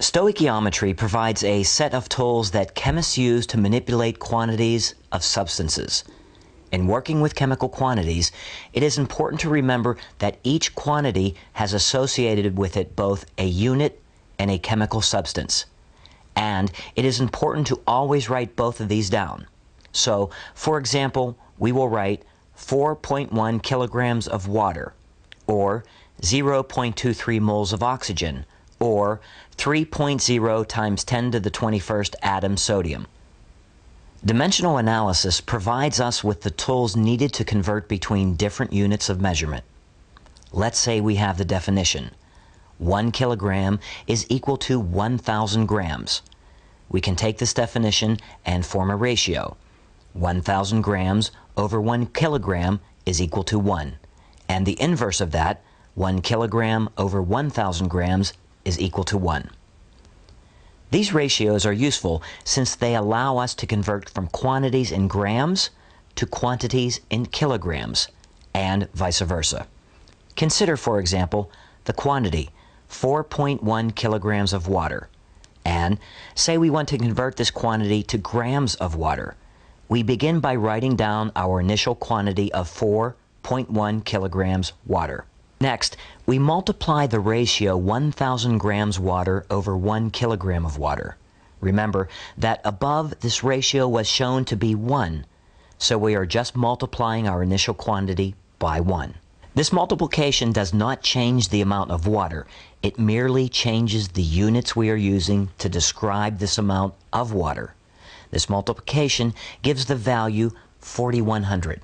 Stoichiometry provides a set of tools that chemists use to manipulate quantities of substances. In working with chemical quantities, it is important to remember that each quantity has associated with it both a unit and a chemical substance. And it is important to always write both of these down. So, for example, we will write 4.1 kilograms of water, or 0.23 moles of oxygen, or 3.0 times 10 to the 21st atom sodium. Dimensional analysis provides us with the tools needed to convert between different units of measurement. Let's say we have the definition. 1 kilogram is equal to 1,000 grams. We can take this definition and form a ratio. 1,000 grams over 1 kilogram is equal to 1. And the inverse of that, 1 kilogram over 1,000 grams is equal to 1. These ratios are useful since they allow us to convert from quantities in grams to quantities in kilograms, and vice versa. Consider, for example, the quantity 4.1 kilograms of water, and say we want to convert this quantity to grams of water. We begin by writing down our initial quantity of 4.1 kilograms water. Next, we multiply the ratio 1,000 grams water over 1 kilogram of water. Remember that above this ratio was shown to be 1, so we are just multiplying our initial quantity by 1. This multiplication does not change the amount of water. It merely changes the units we are using to describe this amount of water. This multiplication gives the value 4,100.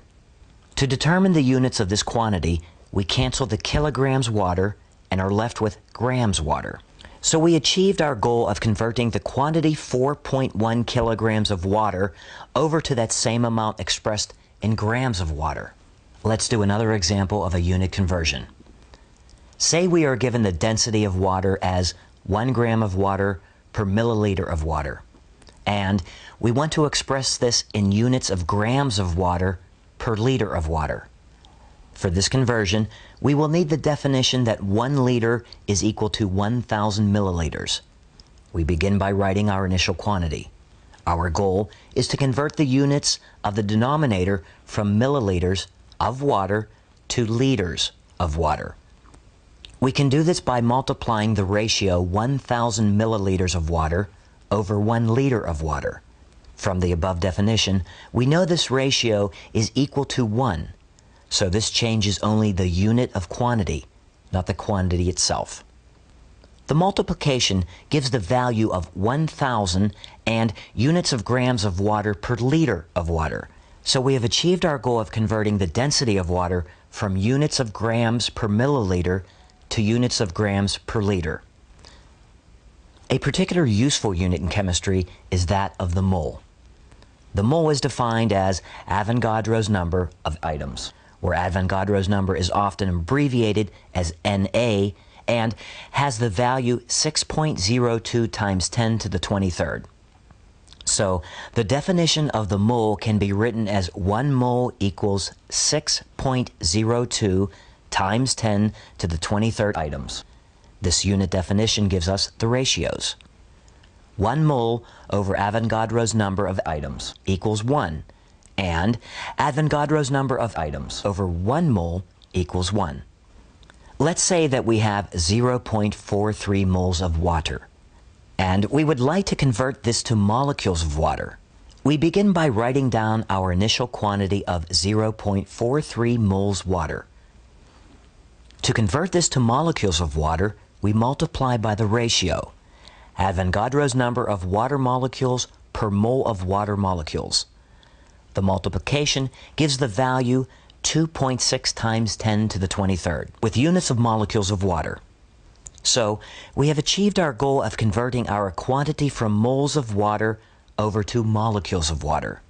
To determine the units of this quantity, we cancel the kilograms water and are left with grams water. So we achieved our goal of converting the quantity 4.1 kilograms of water over to that same amount expressed in grams of water. Let's do another example of a unit conversion. Say we are given the density of water as 1 gram of water per milliliter of water, and we want to express this in units of grams of water per liter of water. For this conversion, we will need the definition that 1 liter is equal to 1,000 milliliters. We begin by writing our initial quantity. Our goal is to convert the units of the denominator from milliliters of water to liters of water. We can do this by multiplying the ratio 1,000 milliliters of water over 1 liter of water. From the above definition, we know this ratio is equal to 1. So this changes only the unit of quantity, not the quantity itself. The multiplication gives the value of 1,000 and units of grams of water per liter of water. So we have achieved our goal of converting the density of water from units of grams per milliliter to units of grams per liter. A particular useful unit in chemistry is that of the mole. The mole is defined as Avogadro's number of items, where Avogadro's number is often abbreviated as Na and has the value 6.02 times 10 to the 23rd. So the definition of the mole can be written as 1 mole equals 6.02 times 10 to the 23rd items. This unit definition gives us the ratios. 1 mole over Avogadro's number of items equals 1. And Avogadro's number of items over 1 mole equals 1. Let's say that we have 0.43 moles of water, and we would like to convert this to molecules of water. We begin by writing down our initial quantity of 0.43 moles water. To convert this to molecules of water, we multiply by the ratio Avogadro's number of water molecules per mole of water molecules. The multiplication gives the value 2.6 times 10 to the 23rd, with units of molecules of water. So we have achieved our goal of converting our quantity from moles of water over to molecules of water.